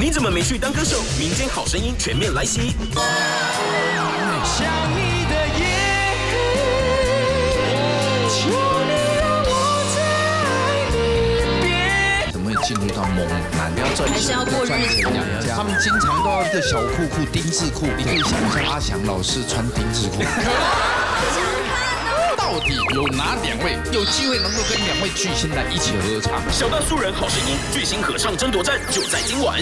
你怎么没去当歌手？民间好声音全面来袭。想你的夜，求你让我在你边。怎么会进入到猛男？不要赚钱，不要赚钱家。他们经常都要一个小裤裤、丁字裤。你可以想象阿翔老师穿丁字裤。到底有哪两位有机会能够跟两位巨星来一起合唱？小大素人好声音巨星合唱争夺战就在今晚。